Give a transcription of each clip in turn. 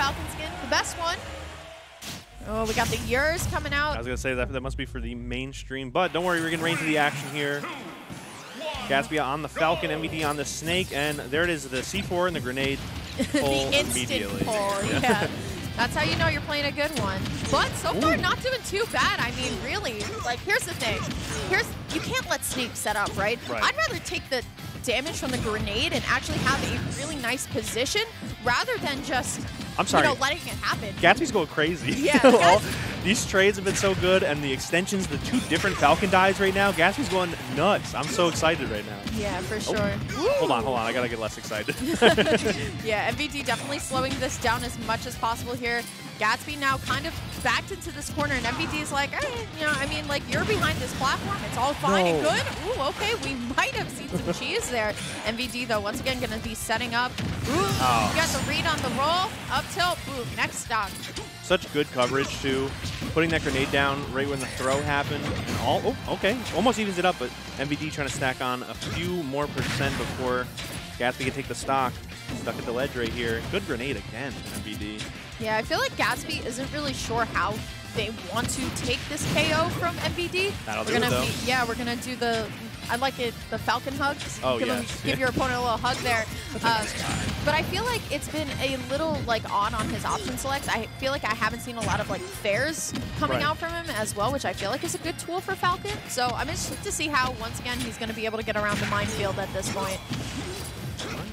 Falcon skin, the best one. Oh, we got the Yurs coming out. I was going to say that must be for the mainstream, but don't worry, we're getting right into the action here. Gatsby on the Falcon, MVD on the Snake, and there it is, the C4 and the grenade pull the immediately. Pull, yeah. That's how you know you're playing a good one. But so far, not doing too bad. I mean, really, like, here's the thing. You can't let Snake set up, right? I'd rather take the damage from the grenade and actually have a really nice position rather than just, you know, letting it happen. Gatsby's going crazy. Yeah. These trades have been so good, and the extensions, the two different Falcon dies right now, Gatsby's going nuts. I'm so excited right now. Yeah, for sure. Oh. Hold on. I got to get less excited. Yeah, MVD definitely slowing this down as much as possible here. Gatsby now kind of backed into this corner, and MVD's like, hey, you know, I mean, like, you're behind this platform. It's all fine and good. Ooh, okay, we might have seen some cheese there. MVD, though, once again, going to be setting up. Ooh, you got the read on the roll. Up tilt, boom, next stock. Such good coverage, too. Putting that grenade down right when the throw happened. And okay. Almost evens it up, but MVD trying to stack on a few more percent before Gatsby can take the stock. Stuck at the ledge right here. Good grenade again, MVD. Yeah, I feel like Gatsby isn't really sure how they want to take this KO from MVD. We're going to do the, I like it, the Falcon hug. Give your opponent a little hug there. But I feel like it's been a little like on his option selects. I feel like I haven't seen a lot of like fairs coming out from him as well, which I feel like is a good tool for Falcon. So I'm interested to see how, once again, he's going to be able to get around the minefield at this point.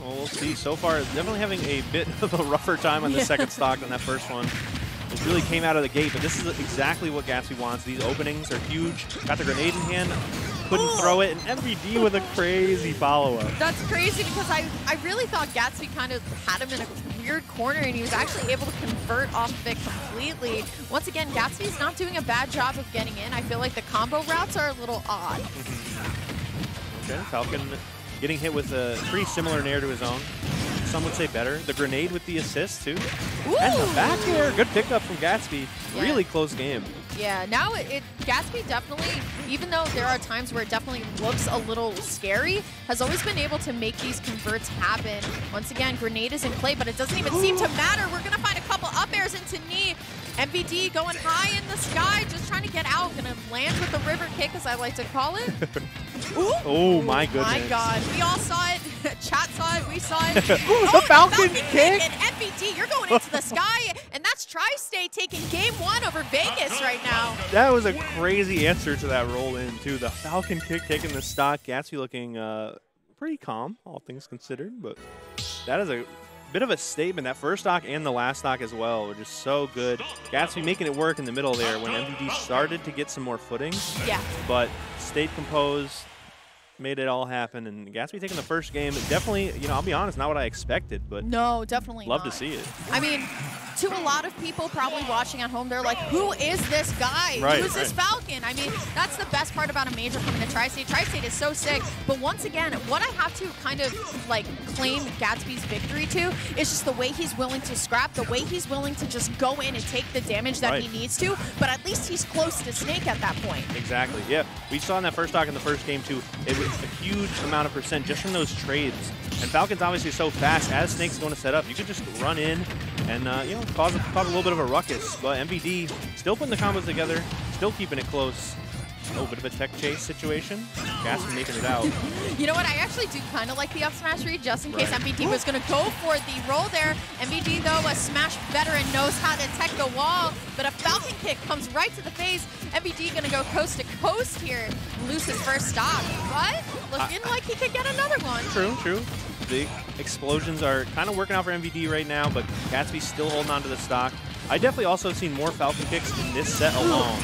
Well, we'll see. So far, definitely having a bit of a rougher time on the second stock than that first one. It really came out of the gate, but this is exactly what Gatsby wants. These openings are huge. Got the grenade in hand, couldn't throw it, and MVD with a crazy follow-up. That's crazy because I really thought Gatsby kind of had him in a weird corner, and he was actually able to convert off of it completely. Once again, Gatsby's not doing a bad job of getting in. I feel like the combo routes are a little odd. Okay, Falcon getting hit with a pretty similar nair to his own. Some would say better. The grenade with the assist, too. Ooh. And the back air. Good pickup from Gatsby. Yeah. Really close game. Yeah, now Gatsby definitely, even though there are times where it definitely looks a little scary, has always been able to make these converts happen. Once again, grenade is in play, but it doesn't even seem to matter. We're going to find a couple up airs into knee. MVD going high in the sky, just trying to get out. Going to land with the river kick, as I like to call it. Ooh. Oh, my goodness. My God. We all saw it. Chat saw it. We saw it. The Falcon kick. And MVD, you're going into the sky, and that's Tri-State taking game one over Vegas right now. That was a crazy answer to that roll in, too. The Falcon kick taking the stock. Gatsby looking pretty calm, all things considered, but that is a bit of a statement. That first stock and the last stock as well were just so good. Gatsby making it work in the middle there when MVD started to get some more footing. Yeah. But stayed composed, made it all happen, and Gatsby taking the first game. Definitely, you know, I'll be honest, not what I expected, but no, definitely love to see it. I mean, to a lot of people probably watching at home, they're like, who is this guy? Who's this Falcon? I mean, that's the best part about a major coming to Tri-State. Tri-State is so sick. But once again, what I have to kind of like claim Gatsby's victory to is just the way he's willing to scrap, the way he's willing to just go in and take the damage that he needs to, but at least he's close to Snake at that point. Exactly, yeah. We saw in that first stock in the first game too, it was a huge amount of percent just from those trades. And Falcon's obviously so fast, as Snake's going to set up, you can just run in and you know, cause a little bit of a ruckus. But MVD still putting the combos together, still keeping it close. A little bit of a tech chase situation. Gatsby making it out. You know what? I actually do kind of like the up smash read just in case MVD was going to go for the roll there. MVD, though, a smash veteran, knows how to tech the wall. But a Falcon kick comes right to the face. MVD going to go coast to coast here. Lose his first stock. But looking like he could get another one. True. The explosions are kind of working out for MVD right now, but Gatsby's still holding on to the stock. I definitely also have seen more Falcon kicks in this set alone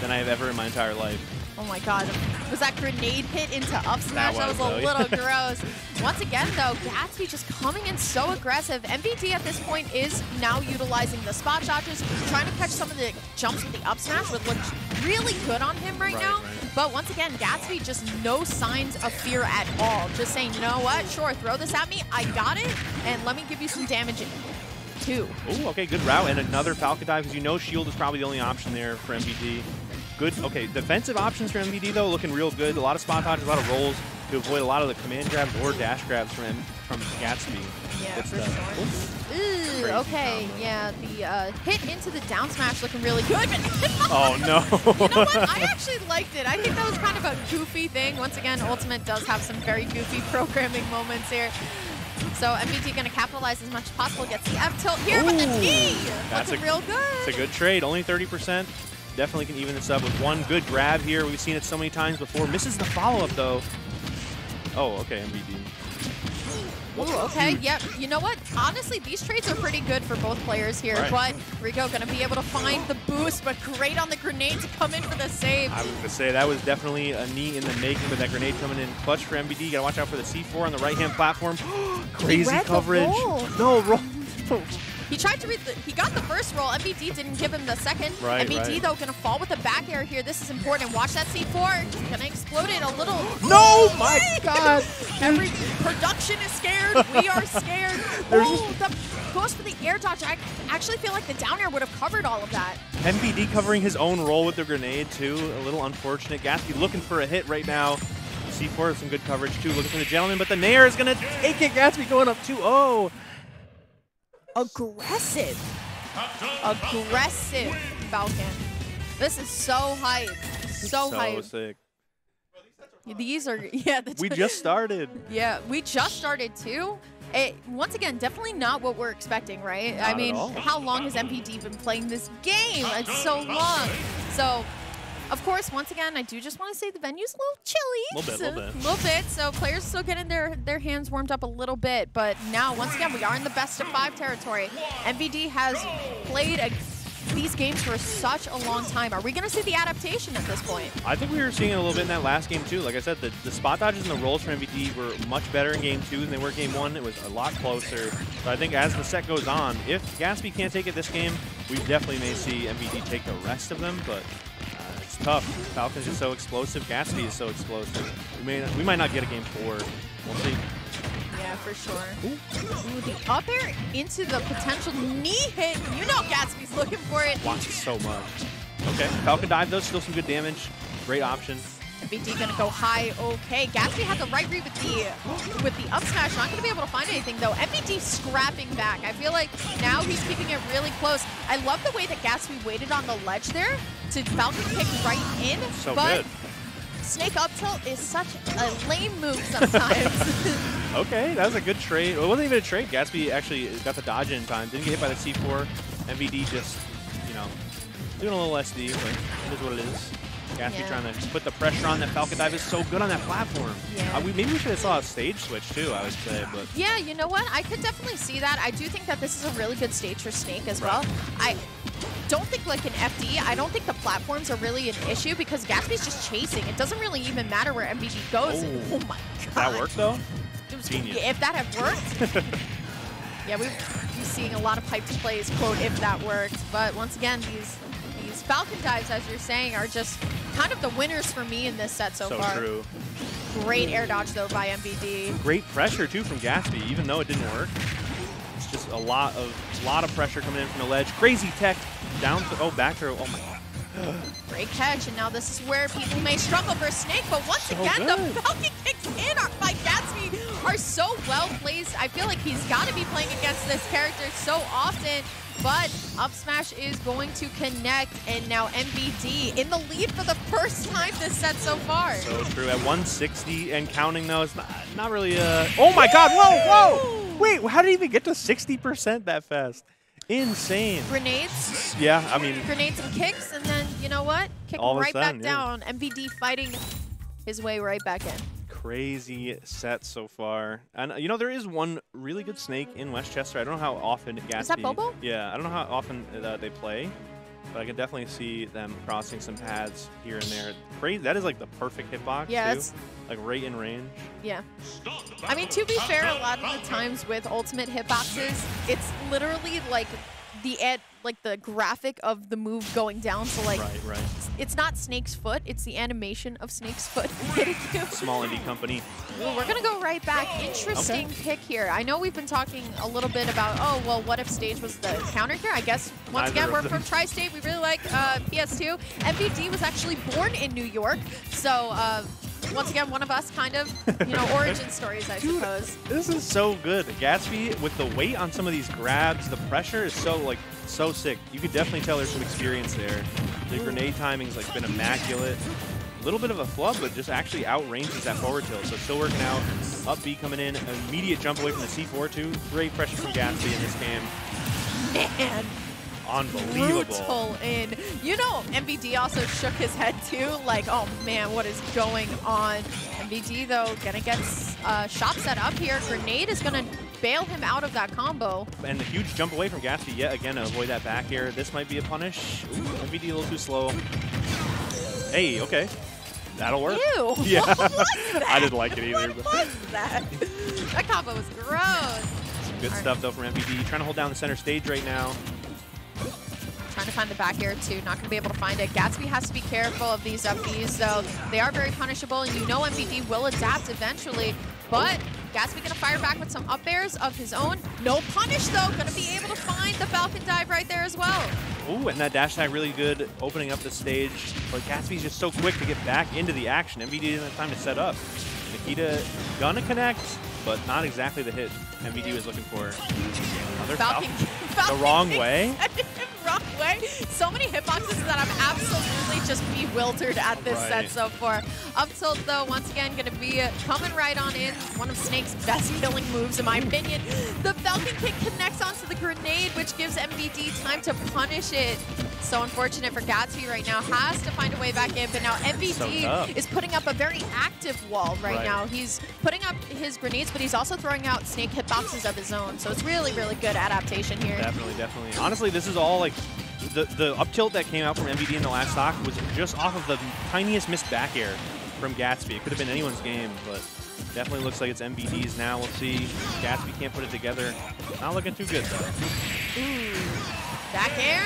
than I have ever in my entire life. Oh my God, was that grenade hit into up smash? That was a little gross. Once again though, Gatsby just coming in so aggressive. MVD at this point is now utilizing the spot dodges, trying to catch some of the jumps with the up smash, which looks really good on him right now. But once again, Gatsby just no signs of fear at all. Just saying, you know what, sure, throw this at me, I got it, and let me give you some damage too. Ooh, okay, good route, and another Falcon dive, because you know shield is probably the only option there for MVD. Good, okay, defensive options for MVD though, looking real good. A lot of spot dodges, a lot of rolls. to avoid a lot of the command grabs or dash grabs from Gatsby. Yeah, it's for sure. Ooh, okay, combo. Yeah, the hit into the down smash looking really good. Oh, no. You know what? I actually liked it. I think that was kind of a goofy thing. Once again, Ultimate does have some very goofy programming moments here. So MVD gonna capitalize as much as possible, gets the F tilt here. Ooh, with the D! That's looking real good. It's a good trade, only 30%. Definitely can even this up with one good grab here. We've seen it so many times before. Misses the follow-up, though. Oh, okay, MVD. Ooh, okay, huge. Yep. You know what? Honestly, these trades are pretty good for both players here, right. But Rico gonna be able to find the boost, but great on the grenade to come in for the save. I was gonna say, that was definitely a knee in the making, but that grenade coming in clutch for MVD. Gotta watch out for the C4 on the right-hand platform. Crazy coverage. No, roll. He tried to read the, he got the first roll. MVD didn't give him the second. Right, MVD, though, gonna fall with the back air here. This is important. Watch that C4. Gonna explode it a little. No, my God. Every production is scared. We are scared. Oh, the goes for the air dodge. I actually feel like the down air would have covered all of that. MVD covering his own roll with the grenade, too. A little unfortunate. Gatsby looking for a hit right now. C4 has some good coverage, too. Looking for the gentleman, but the Nair is gonna take it. Gatsby going up 2-0. Aggressive. Aggressive Falcon. This is so hype. So hype. So sick. These are, yeah. We just started. Yeah, we just started too. It, once again, definitely not what we're expecting, right? Not I mean, how long has MVD been playing this game? It's so long. So, of course, once again, I do just want to say the venue's a little chilly. A little bit. So players still getting their hands warmed up a little bit. But now, once again, we are in the best-of-5 territory. MVD has played these games for such a long time. Are we going to see the adaptation at this point? I think we were seeing it a little bit in that last game, too. Like I said, the spot dodges and the rolls for MVD were much better in Game 2 than they were in Game 1. It was a lot closer. So I think as the set goes on, if Gatsby can't take it this game, we definitely may see MVD take the rest of them. But it's tough. Falcon's just so explosive. Gatsby is so explosive. We might not get a Game 4. We'll see. Yeah, for sure. Ooh, the up air into the potential knee hit. You know Gatsby's looking for it. Watch it so much. Okay, Falcon dive though. Still some good damage. Great option. MVD gonna go high. Okay, Gatsby had the right read with the up smash. Not gonna be able to find anything though. MVD scrapping back. I feel like now he's keeping it really close. I love the way that Gatsby waited on the ledge there to Falcon kick right in. So but good. Snake up tilt is such a lame move sometimes. Okay, that was a good trade. Well, it wasn't even a trade. Gatsby actually got the dodge in time. Didn't get hit by the C4. MVD just, you know, doing a little SD, but it is what it is. Gatsby trying to put the pressure on. That Falcon dive is so good on that platform. Yeah. Maybe we should have saw a stage switch too, I would say. But yeah, you know what? I could definitely see that. I do think that this is a really good stage for Snake as well. I don't think like an FD, I don't think the platforms are really an issue because Gatsby's just chasing. It doesn't really even matter where MVD goes. Oh, my God. That worked though? It was genius. If that had worked. Yeah, we're seeing a lot of piped plays, quote, if that worked. But once again, these Falcon dives, as you're saying, are just kind of the winners for me in this set so far. So true. Great air dodge, though, by MVD. Great pressure, too, from Gatsby, even though it didn't work. It's just a lot of pressure coming in from the ledge. Crazy tech. Down to, oh, back throw. Oh, my God. Great catch, and now this is where people may struggle for Snake, but once again, the Falcon kicks in by Gatsby are so well placed. I feel like he's got to be playing against this character so often, but up smash is going to connect, and now MVD in the lead for the first time this set so far. So true. At 160 and counting, though, it's not really a... Oh, my God. Whoa, whoa. Wait, how did he even get to 60% that fast? Insane. Grenades? Yeah, I mean. Grenades and kicks, and then, you know what? Kick right back down. MVD fighting his way right back in. Crazy set so far. And, you know, there is one really good Snake in Westchester. I don't know how often Gatsby. Is that Bobo? Yeah, I don't know how often they play, but I can definitely see them crossing some paths here and there. Crazy. That is, like, the perfect hitbox, too. Like, right in range. Yeah. I mean, to be fair, a lot of the times with Ultimate hitboxes, it's literally, like, the graphic of the move going down. So, like, it's not Snake's foot. It's the animation of Snake's foot hitting you. Small indie company. Well, we're going to go right back. Interesting pick here. I know we've been talking a little bit about, oh, well, what if stage was the counter here? I guess, once again, we're from Tri-State. We really like PS2. MVD was actually born in New York. So, once again, one of us kind of, you know, origin stories, I suppose. This is so good. Gatsby, with the weight on some of these grabs, the pressure is so, like, so sick. You could definitely tell there's some experience there. The grenade timing's, like, been immaculate. A little bit of a flub, but just actually outranges that forward tilt. So still working out. Up B coming in. Immediate jump away from the C4 too. Great pressure from Gatsby in this game. Man. Unbelievable. Brutal in. You know, MVD also shook his head too. Like, oh man, what is going on? MVD though, gonna get shop set up here. Grenade is gonna bail him out of that combo. And a huge jump away from Gatsby yet again to avoid that back air. This might be a punish. Ooh, MVD a little too slow. Hey, okay. That'll work. Ew, yeah. What was that? I didn't like it either. What was that? That combo was gross. Some good stuff though from MVD. Trying to hold down the center stage right now. Trying to find the back air too. Not going to be able to find it. Gatsby has to be careful of these up Bs though. They are very punishable, and you know MVD will adapt eventually. But Gatsby going to fire back with some up airs of his own. No punish though. Going to be able to find the Falcon dive right there as well. Ooh, and that dash tag really good, opening up the stage. But Gatsby's just so quick to get back into the action. MVD didn't have time to set up. Nikita gonna connect, but not exactly the hit MVD was looking for. Another Falcon the wrong way. Wrong way. So many hitboxes that I'm absolutely just bewildered at this set so far. Up tilt though, once again, gonna be coming right on in. One of Snake's best killing moves in my opinion. The Falcon kick connects onto the grenade, which gives MVD time to punish it. So unfortunate for Gatsby right now. Has to find a way back in, but now MVD is putting up a very active wall right now. He's putting up his grenades, but he's also throwing out Snake hitboxes of his own. So it's really, really good adaptation here. Definitely, definitely. Honestly, this is all like the up tilt that came out from MVD in the last stock was just off of the tiniest missed back air from Gatsby. It could have been anyone's game, but definitely looks like it's MVD's now. We'll see. Gatsby can't put it together. Not looking too good, though. Ooh. Back air?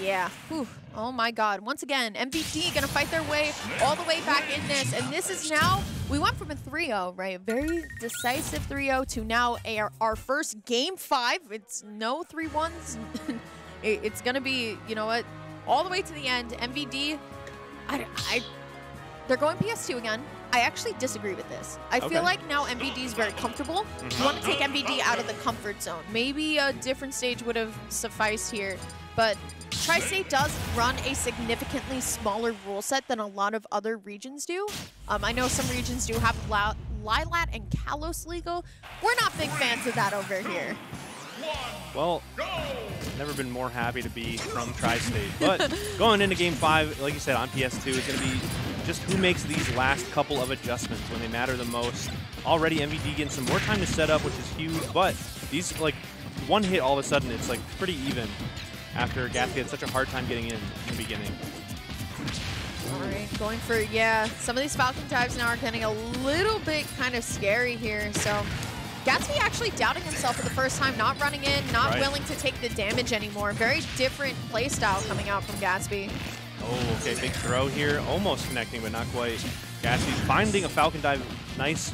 Yeah. Whew. Oh my God. Once again, MVD gonna fight their way all the way back in this. And this is now, we went from a 3-0, right? A very decisive 3-0 to now our first game 5. It's no 3-1s. It's gonna be, you know what, all the way to the end. MVD, they're going PS2 again. I actually disagree with this. I feel like now MVD is very comfortable. You want to take MVD out of the comfort zone. Maybe a different stage would have sufficed here, but Tri-State does run a significantly smaller rule set than a lot of other regions do. I know some regions do have Lylat and Kalos legal. We're not big fans of that over here. Well, never been more happy to be from Tri-State. But going into Game 5, like you said, on PS2, it's going to be just who makes these last couple of adjustments when they matter the most. Already, MVD getting some more time to set up, which is huge. But these, like, one hit all of a sudden, it's, like, pretty even after Gatsby had such a hard time getting in the beginning. All right, going for, yeah, some of these Falcon dives now are getting a little bit kind of scary here, so... Gatsby actually doubting himself for the first time, not running in, not willing to take the damage anymore. Very different play style coming out from Gatsby. Oh, okay, big throw here. Almost connecting, but not quite. Gatsby finding a Falcon dive. Nice,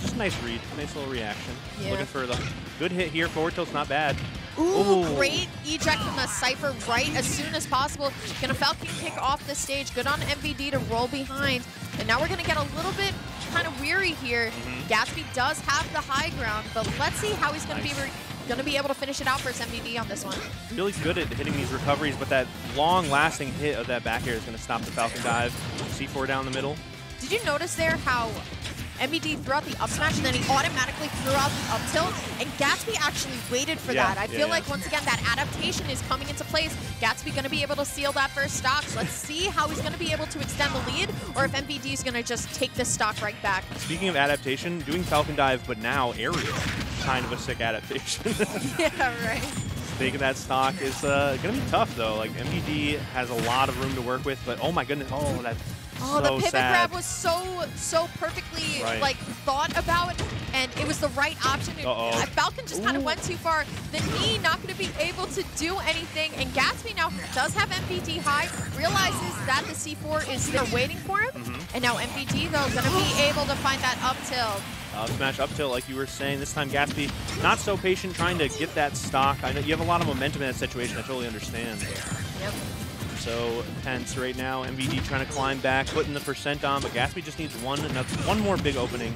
just a nice read, nice little reaction. Yeah. Looking for the good hit here. Forward tilt's not bad. Ooh, great eject from the Cypher right as soon as possible. Gonna Falcon kick off the stage. Good on MVD to roll behind. And now we're gonna get a little bit kind of weary here. Gatsby does have the high ground, but let's see how he's gonna be able to finish it out for his MVD on this one. Really good at hitting these recoveries, but that long-lasting hit of that back air is gonna stop the Falcon dive. C4 down the middle. Did you notice there how MVD threw out the up smash, and then he automatically threw out the up tilt, and Gatsby actually waited for that. I feel like, once again, that adaptation is coming into place. Gatsby going to be able to seal that first stock. So let's see how he's going to be able to extend the lead, or if MVD is going to just take this stock right back. Speaking of adaptation, doing Falcon dive, but now aerial. Kind of a sick adaptation. Yeah, right. Taking that stock is going to be tough, though. Like, MVD has a lot of room to work with, but oh my goodness, oh, that's... Oh, so the pivot grab was so perfectly like thought about, and it was the right option. Falcon just kind of went too far. The knee not going to be able to do anything, and Gatsby now does have MVD high, realizes that the C4 is there waiting for him, and now MVD though going to be able to find that up tilt. Smash up tilt, like you were saying. This time Gatsby not so patient, trying to get that stock. I know you have a lot of momentum in that situation. I totally understand. Yep. So tense right now. MVD trying to climb back, putting the percent on, but Gatsby just needs one more big opening.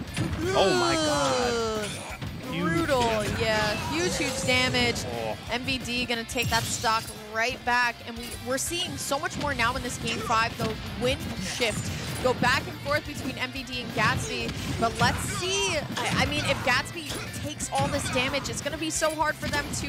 Oh my god. Brutal, yeah. Huge damage. Oh. MVD gonna take that stock right back, and we're seeing so much more now in this game 5, the wind shift. Go back and forth between MVD and Gatsby, but let's see. I mean, if Gatsby takes all this damage, it's gonna be so hard for them to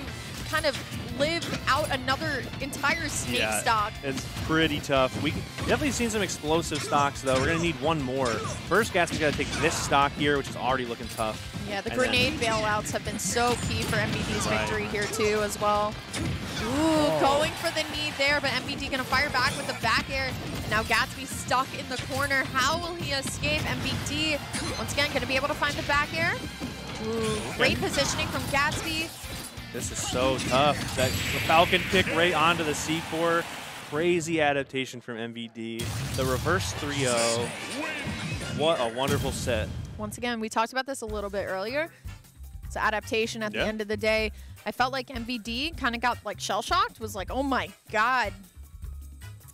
kind of live out another entire snake stock. It's pretty tough. We definitely seen some explosive stocks, though. We're going to need one more. First, Gatsby's got to take this stock here, which is already looking tough. Yeah, the grenade bailouts have been so key for MVD's victory here, too, as well. Ooh, going for the knee there, but MVD going to fire back with the back air. Now Gatsby stuck in the corner. How will he escape? MVD, once again, going to be able to find the back air. Ooh, great positioning from Gatsby. This is so tough. That Falcon pick right onto the C4. Crazy adaptation from MVD. The reverse 3-0. What a wonderful set. Once again, we talked about this a little bit earlier. It's adaptation at the end of the day. I felt like MVD kind of got like shell-shocked, was like, oh my god.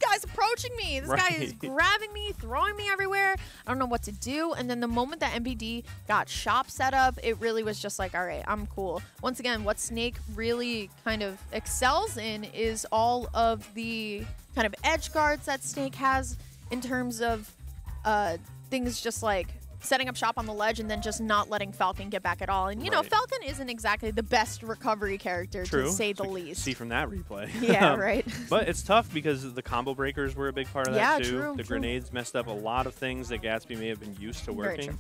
This guy's approaching me. This guy is grabbing me, throwing me everywhere. I don't know what to do. And then the moment that MVD got shop set up, it really was just like, all right, I'm cool. Once again, what Snake really kind of excels in is all of the kind of edge guards that Snake has in terms of things just like setting up shop on the ledge and then just not letting Falcon get back at all. And, you know, Falcon isn't exactly the best recovery character, to say the least. See from that replay. Yeah, right. But it's tough because the combo breakers were a big part of that, too. The grenades messed up a lot of things that Gatsby may have been used to working.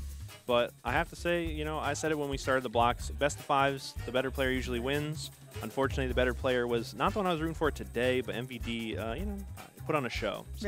But I have to say, you know, I said it when we started the blocks. Best of fives, the better player usually wins. Unfortunately, the better player was not the one I was rooting for today, but MVD, you know, put on a show. So.